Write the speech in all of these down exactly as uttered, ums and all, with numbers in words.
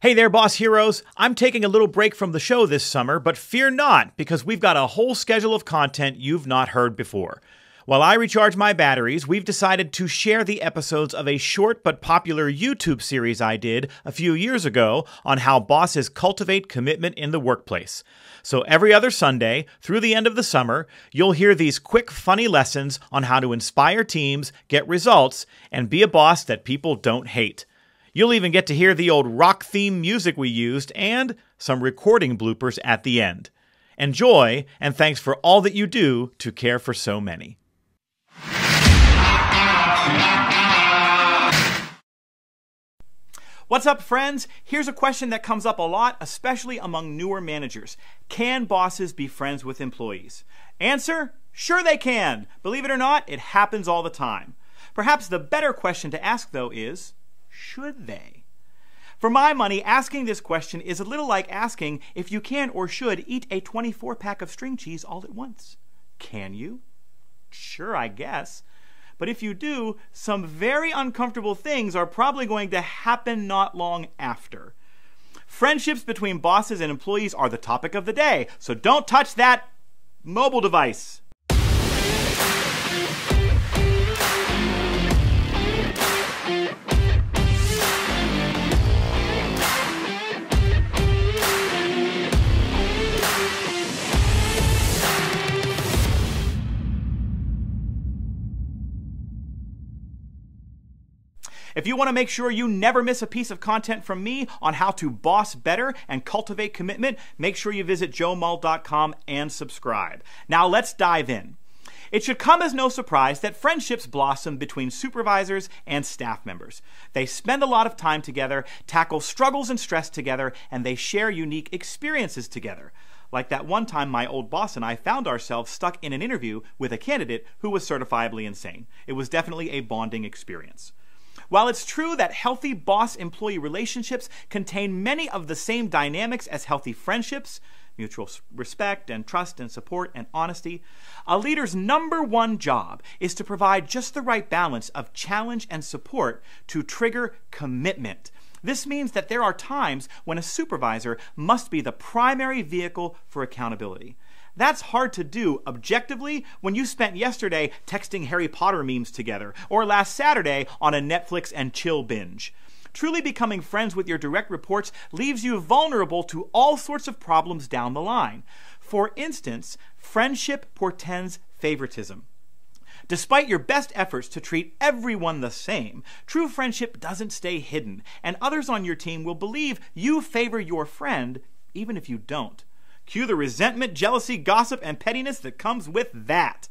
Hey there, boss heroes. I'm taking a little break from the show this summer, but fear not, because we've got a whole schedule of content you've not heard before. While I recharge my batteries, we've decided to share the episodes of a short but popular YouTube series I did a few years ago on how bosses cultivate commitment in the workplace. So every other Sunday, through the end of the summer, you'll hear these quick, funny lessons on how to inspire teams, get results, and be a boss that people don't hate. You'll even get to hear the old rock theme music we used and some recording bloopers at the end. Enjoy, and thanks for all that you do to care for so many. What's up, friends? Here's a question that comes up a lot, especially among newer managers. Can bosses be friends with employees? Answer: sure they can. Believe it or not, it happens all the time. Perhaps the better question to ask, though, is, should they? For my money, asking this question is a little like asking if you can or should eat a twenty-four pack of string cheese all at once. Can you? Sure, I guess. But if you do, some very uncomfortable things are probably going to happen not long after. Friendships between bosses and employees are the topic of the day, so don't touch that mobile device. If you want to make sure you never miss a piece of content from me on how to boss better and cultivate commitment, make sure you visit joe mull dot com and subscribe. Now let's dive in. It should come as no surprise that friendships blossom between supervisors and staff members. They spend a lot of time together, tackle struggles and stress together, and they share unique experiences together. Like that one time my old boss and I found ourselves stuck in an interview with a candidate who was certifiably insane. It was definitely a bonding experience. While it's true that healthy boss-employee relationships contain many of the same dynamics as healthy friendships, mutual respect and trust and support and honesty, a leader's number one job is to provide just the right balance of challenge and support to trigger commitment. This means that there are times when a supervisor must be the primary vehicle for accountability. That's hard to do objectively when you spent yesterday texting Harry Potter memes together, or last Saturday on a Netflix and chill binge. Truly becoming friends with your direct reports leaves you vulnerable to all sorts of problems down the line. For instance, friendship portends favoritism. Despite your best efforts to treat everyone the same, true friendship doesn't stay hidden, and others on your team will believe you favor your friend even if you don't. Cue the resentment, jealousy, gossip, and pettiness that comes with that.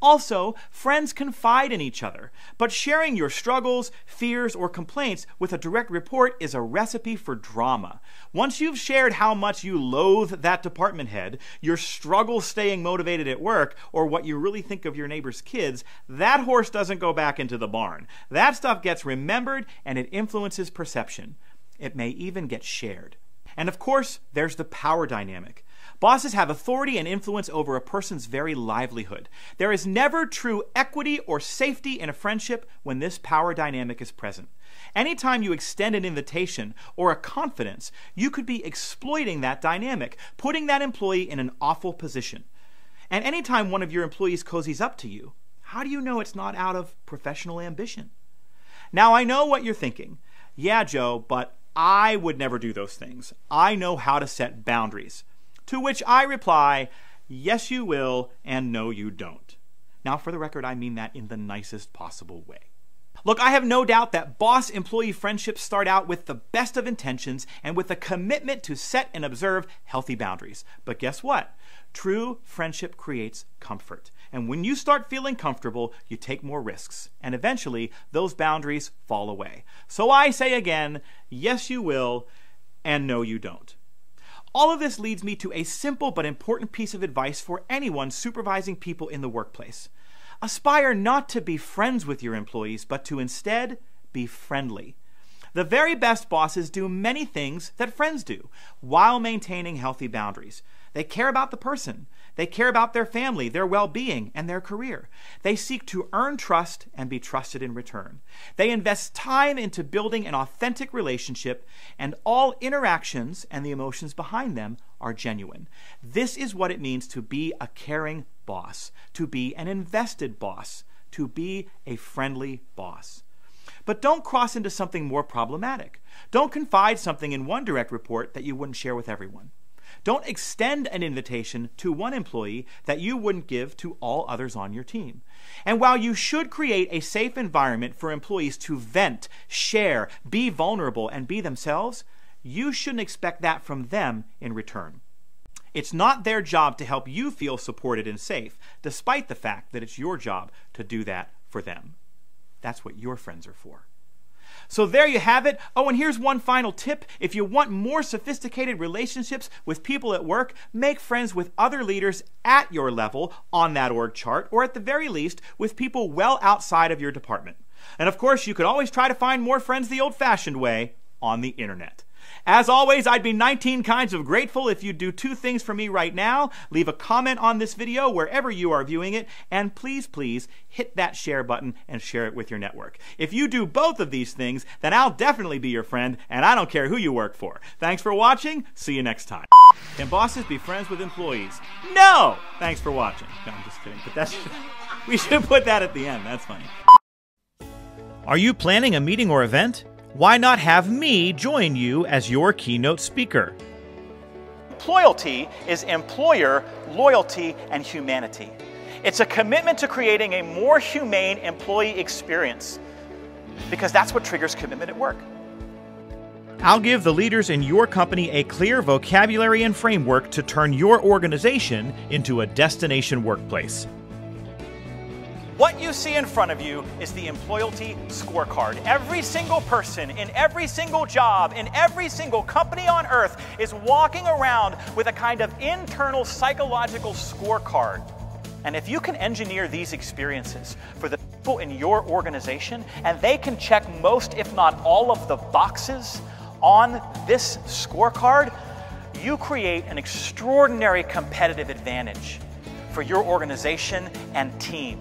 Also, friends confide in each other, but sharing your struggles, fears, or complaints with a direct report is a recipe for drama. Once you've shared how much you loathe that department head, your struggle staying motivated at work, or what you really think of your neighbor's kids, that horse doesn't go back into the barn. That stuff gets remembered, and it influences perception. It may even get shared. And of course, there's the power dynamic. Bosses have authority and influence over a person's very livelihood. There is never true equity or safety in a friendship when this power dynamic is present. Anytime you extend an invitation or a confidence, you could be exploiting that dynamic, putting that employee in an awful position. And anytime one of your employees cozies up to you, how do you know it's not out of professional ambition? Now I know what you're thinking. Yeah, Joe, but I would never do those things. I know how to set boundaries. To which I reply, yes, you will, and no, you don't. Now, for the record, I mean that in the nicest possible way. Look, I have no doubt that boss-employee friendships start out with the best of intentions and with a commitment to set and observe healthy boundaries. But guess what? True friendship creates comfort. And when you start feeling comfortable, you take more risks. And eventually, those boundaries fall away. So I say again, yes, you will, and no, you don't. All of this leads me to a simple but important piece of advice for anyone supervising people in the workplace. Aspire not to be friends with your employees, but to instead be friendly. The very best bosses do many things that friends do, while maintaining healthy boundaries. They care about the person. They care about their family, their well-being, and their career. They seek to earn trust and be trusted in return. They invest time into building an authentic relationship, and all interactions and the emotions behind them are genuine. This is what it means to be a caring boss, to be an invested boss, to be a friendly boss. But don't cross into something more problematic. Don't confide something in one direct report that you wouldn't share with everyone. Don't extend an invitation to one employee that you wouldn't give to all others on your team. And while you should create a safe environment for employees to vent, share, be vulnerable, and be themselves, you shouldn't expect that from them in return. It's not their job to help you feel supported and safe, despite the fact that it's your job to do that for them. That's what your friends are for. So there you have it. Oh, and here's one final tip. If you want more sophisticated relationships with people at work, make friends with other leaders at your level on that org chart, or at the very least, with people well outside of your department. And of course, you could always try to find more friends the old-fashioned way, on the internet. As always, I'd be nineteen kinds of grateful if you'd do two things for me right now. Leave a comment on this video wherever you are viewing it, and please, please hit that share button and share it with your network. If you do both of these things, then I'll definitely be your friend, and I don't care who you work for. Thanks for watching. See you next time. Can bosses be friends with employees? No! Thanks for watching. No, I'm just kidding. But that's, we should put that at the end. That's funny. Are you planning a meeting or event? Why not have me join you as your keynote speaker? Ployalty is employer, loyalty, and humanity. It's a commitment to creating a more humane employee experience, because that's what triggers commitment at work. I'll give the leaders in your company a clear vocabulary and framework to turn your organization into a destination workplace. What you see in front of you is the Employalty Scorecard. Every single person in every single job, in every single company on earth is walking around with a kind of internal psychological scorecard. And if you can engineer these experiences for the people in your organization, and they can check most, if not all, of the boxes on this scorecard, you create an extraordinary competitive advantage for your organization and team.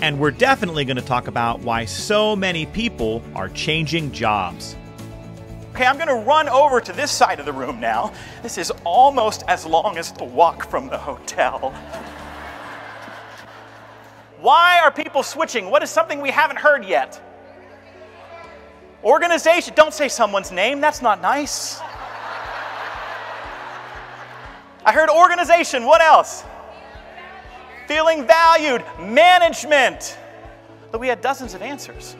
And we're definitely going to talk about why so many people are changing jobs. Okay, I'm going to run over to this side of the room now. This is almost as long as the walk from the hotel. Why are people switching? What is something we haven't heard yet? Organization. Don't say someone's name. That's not nice. I heard organization. What else? Feeling valued, management. But we had dozens of answers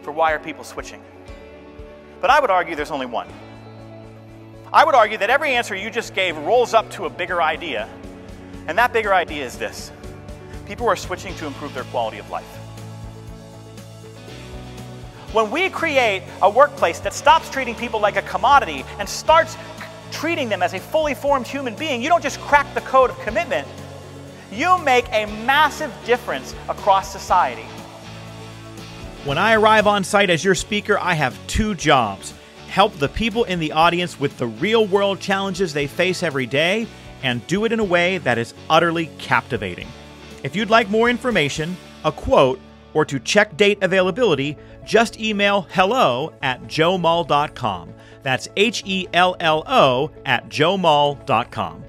for why are people switching. But I would argue there's only one. I would argue that every answer you just gave rolls up to a bigger idea. And that bigger idea is this: people are switching to improve their quality of life. When we create a workplace that stops treating people like a commodity and starts treating them as a fully formed human being, you don't just crack the code of commitment. You make a massive difference across society. When I arrive on site as your speaker, I have two jobs: help the people in the audience with the real-world challenges they face every day, and do it in a way that is utterly captivating. If you'd like more information, a quote, or to check date availability, just email hello at joe mull dot com. That's H E L L O at joe mull dot com.